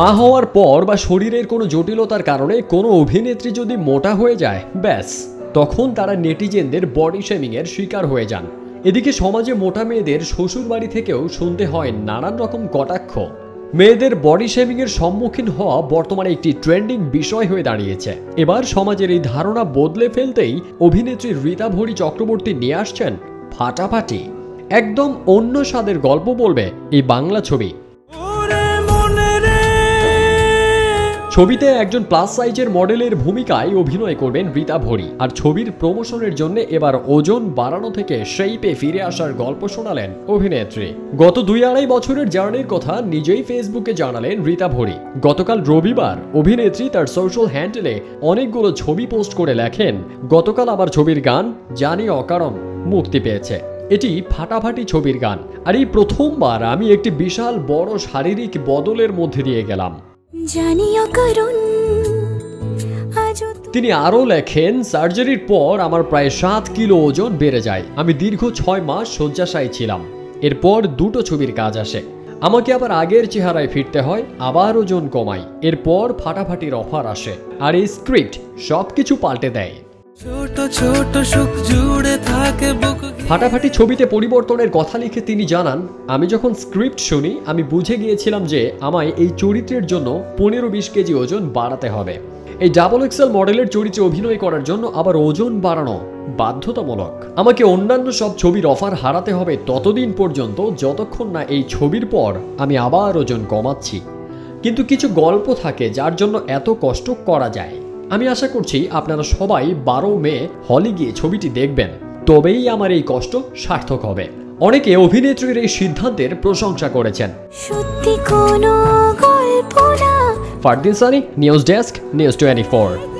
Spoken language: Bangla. মা হওয়ার পর বা শরীরের কোনো জটিলতার কারণে কোনো অভিনেত্রী যদি মোটা হয়ে যায় ব্যাস তখন তারা নেটিজেনদের বডি শেমিংয়ের শিকার হয়ে যান। এদিকে সমাজে মোটা মেয়েদের শ্বশুর বাড়ি থেকেও শুনতে হয় নানান রকম কটাক্ষ। মেয়েদের বডি শেমিংয়ের সম্মুখীন হওয়া বর্তমানে একটি ট্রেন্ডিং বিষয় হয়ে দাঁড়িয়েছে। এবার সমাজের এই ধারণা বদলে ফেলতেই অভিনেত্রী ঋতাভরী চক্রবর্তী নিয়ে আসছেন ফাটাফাটি। একদম অন্য স্বাদের গল্প বলবে এই বাংলা ছবি। ছবিতে একজন প্লাস সাইজের মডেলের ভূমিকায় অভিনয় করবেন ঋতাভরী। আর ছবির প্রমোশনের জন্য এবার ওজন বাড়ানো থেকে শেইপে ফিরে আসার গল্প শোনালেন অভিনেত্রী। গত ২.৫ বছরের জার্নির কথা নিজেই ফেসবুকে জানালেন ঋতাভরী। গতকাল রবিবার অভিনেত্রী তার সোশ্যাল হ্যান্ডেলে অনেকগুলো ছবি পোস্ট করে লেখেন, গতকাল আবার ছবির গান জানি অকারণ মুক্তি পেয়েছে। এটি ফাটাফাটি ছবির গান। আর এই প্রথমবার আমি একটি বিশাল বড় শারীরিক বদলের মধ্যে দিয়ে গেলাম। তিনি আরও লেখেন, সার্জারির পর আমার প্রায় ৭ কিলো ওজন বেড়ে যায়। আমি দীর্ঘ ৬ মাস শয্যাশায়ী ছিলাম। এরপর 2টো ছবির কাজ আসে, আমাকে আবার আগের চেহারায় ফিরতে হয়, আবার ওজন কমাই। এরপর ফাটাফাটির অফার আসে আর এই স্ক্রিপ্ট সবকিছু পাল্টে দেয়। ফাটাফাটি ছবিতে পরিবর্তনের কথা লিখে তিনি জানান, আমি যখন স্ক্রিপ্ট শুনি আমি বুঝে গিয়েছিলাম যে আমায় এই চরিত্রের জন্য 15-20 কেজি ওজন বাড়াতে হবে। এই XXL মডেলের চরিত্রে অভিনয় করার জন্য আবার ওজন বাড়ানো বাধ্যতামূলক। আমাকে অন্যান্য সব ছবির অফার হারাতে হবে ততদিন পর্যন্ত যতক্ষণ না এই ছবির পর আমি আবার ওজন কমাচ্ছি। কিন্তু কিছু গল্প থাকে যার জন্য এত কষ্ট করা যায়। আমি আশা করছি আপনারা সবাই 12 মে হলে গিয়ে ছবিটি দেখবেন, তবেই আমার এই কষ্ট সার্থক হবে। অনেকে অভিনেত্রীর এই সিদ্ধান্তের প্রশংসা করেছেন। Fardin Sunny, news desk, news 24।